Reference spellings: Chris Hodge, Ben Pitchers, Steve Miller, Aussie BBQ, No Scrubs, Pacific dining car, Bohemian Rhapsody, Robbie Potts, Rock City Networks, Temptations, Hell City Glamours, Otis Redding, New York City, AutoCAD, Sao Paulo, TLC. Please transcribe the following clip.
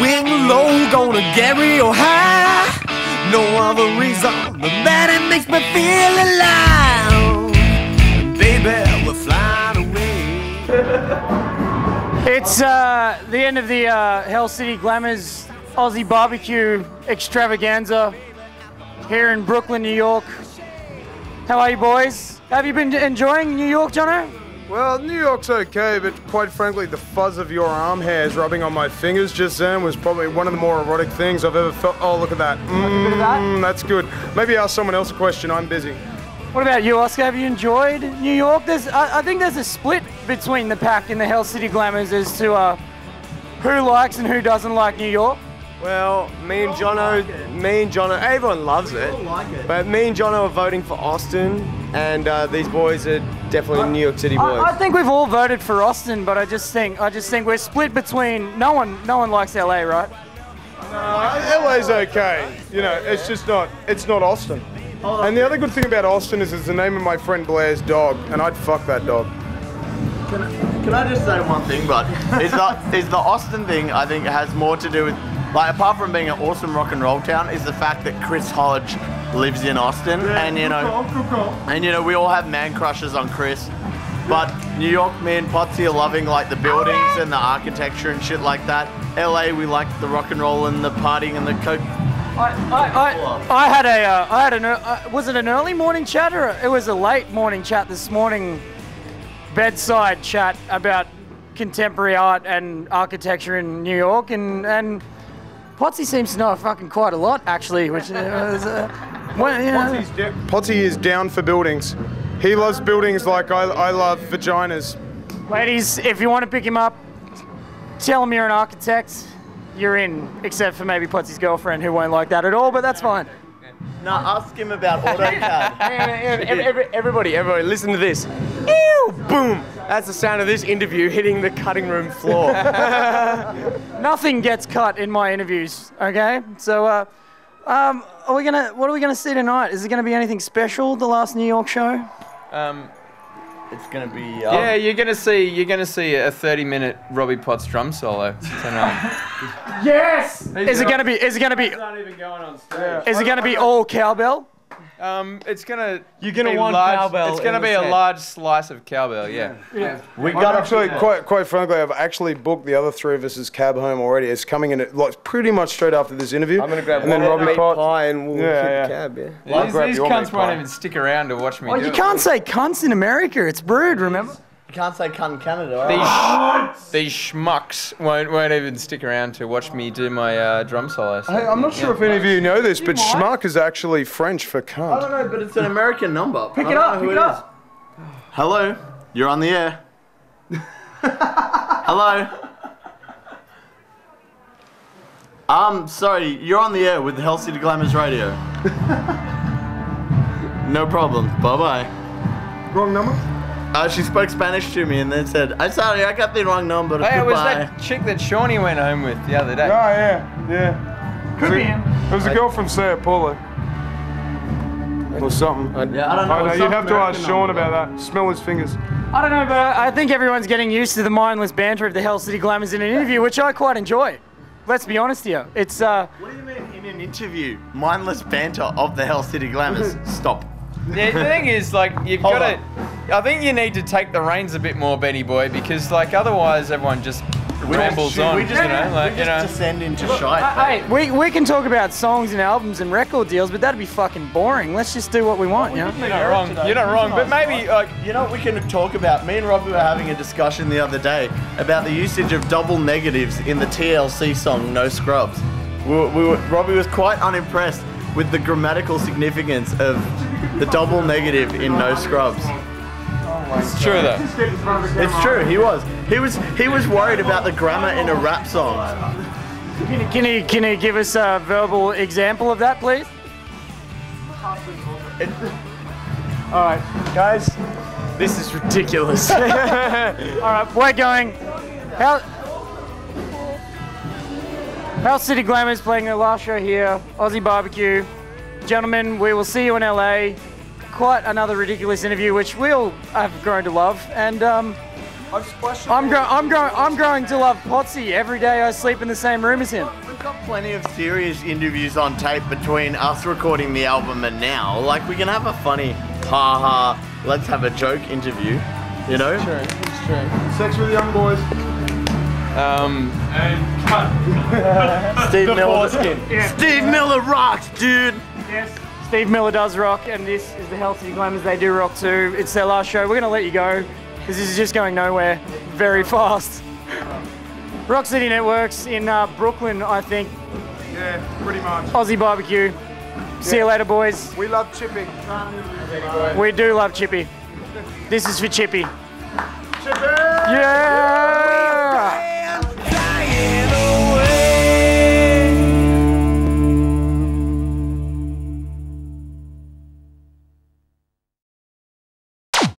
When low, gonna carry you high. No other reason than that it makes me feel alive. Baby, we're flying away. It's the end of the Hell City Glamours Aussie BBQ extravaganza here in Brooklyn, New York. How are you boys? Have you been enjoying New York, Jono? Well, New York's okay, but quite frankly, the fuzz of your arm hairs rubbing on my fingers just then was probably one of the more erotic things I've ever felt. Oh, look at that. That's good. Maybe ask someone else a question. I'm busy. What about you, Oscar? Have you enjoyed New York? I think there's a split between the pack in the Hell City Glamours as to who likes and who doesn't like New York. Well, me and Jono, everyone loves it, but me and Jono are voting for Austin, and these boys are definitely New York City boys. I think we've all voted for Austin, but I just think we're split between no one likes LA, right? No, LA's okay. You know, it's just not Austin. And the other good thing about Austin is it's the name of my friend Blair's dog, and I'd fuck that dog. Can I just say one thing, bud? is the Austin thing, I think, has more to do with, like, apart from being an awesome rock and roll town, is the fact that Chris Hodge lives in Austin, yeah, and you know we all have man crushes on Chris, but New York, me and Potsy are loving like the buildings and the architecture and shit like that. LA, we like the rock and roll and the partying and the coke. Was it an early morning chat or it was a late morning chat this morning? Bedside chat about contemporary art and architecture in New York, and Potsy seems to know fucking quite a lot, actually, which is... Potsy is down for buildings. He loves buildings like I love vaginas. Ladies, if you want to pick him up, tell him you're an architect. You're in, except for maybe Potsy's girlfriend, who won't like that at all, but that's fine. No, ask him about AutoCAD. Everybody, listen to this. Ew, boom! That's the sound of this interview hitting the cutting room floor. Nothing gets cut in my interviews, okay? So, what are we gonna see tonight? Is it gonna be anything special? The last New York show? It's gonna be. Yeah, you're gonna see a 30-minute Robbie Potts drum solo tonight. Yes. Is it gonna be? It's not even going on stage. Is it gonna be all cowbell? It's gonna. You're gonna want cowbell. It's gonna be a large slice of cowbell. Yeah. Yeah. We got actually quite frankly, I've actually booked the other three of us's cab home already. It's coming in like pretty much straight after this interview. I'm gonna grab and then Robbie Potts and we'll keep the cab. Yeah. These cunts won't even stick around to watch me. Oh, you can't say cunts in America. It's rude. Remember. You can't say cunt in Canada. Right? These schmucks won't even stick around to watch me do my drum solo. So I'm not sure if any of you know this, but schmuck is actually French for cunt. I don't know, but it's an American number. Pick it up. Hello, you're on the air. Hello. Sorry, you're on the air with the Hell City Glamours Radio. No problem. Bye bye. Wrong number. She spoke Spanish to me and then said, I'm sorry, I got the wrong number. Hey, goodbye. It was that chick that Shawnee went home with the other day. Oh, yeah. Could be him. It was a girl from Sao Paulo. Or something. I don't know. I know. You'd have to ask Sean about that. Smell his fingers. I don't know, but I think everyone's getting used to the mindless banter of the Hell City Glamours in an interview, which I quite enjoy. Let's be honest here. It's, What do you mean in an interview? Mindless banter of the Hell City Glamours. Stop. Yeah, the thing is, like, you've got to... I think you need to take the reins a bit more, Benny boy, because like otherwise everyone just rambles on. We just descend into shite. Hey, we can talk about songs and albums and record deals, but that'd be fucking boring. Let's just do what we want, you know? You're not wrong. You're not wrong. But maybe you know what we can talk about. Me and Robbie were having a discussion the other day about the usage of double negatives in the TLC song No Scrubs. Robbie was quite unimpressed with the grammatical significance of the double negative in No Scrubs. It's true though. It's true. He was worried about the grammar in a rap song. Can he give us a verbal example of that, please? All right, guys, this is ridiculous. All right, we're going. Hell City Glamours playing their last show here. Aussie BBQ, gentlemen. We will see you in LA. Quite another ridiculous interview, which we all have grown to love, and I just question. I'm going to love Potsy every day. I sleep in the same room as him. We've got plenty of serious interviews on tape between us recording the album and now. Like, we can have a funny, ha, let's have a joke interview. You know. It's true. It's true. Sex with Young Boys. And cut. Steve Miller. Yeah. Steve Miller rocks, dude. Yes. Steve Miller does rock, and this is the Hell City Glamours. They do rock too. It's their last show. We're gonna let you go, because this is just going nowhere very fast. Rock City Networks in Brooklyn, I think. Yeah, pretty much. Aussie BBQ. Yeah. See you later, boys. We love Chippy. We do love Chippy. This is for Chippy. Chippy! Yeah! Yeah.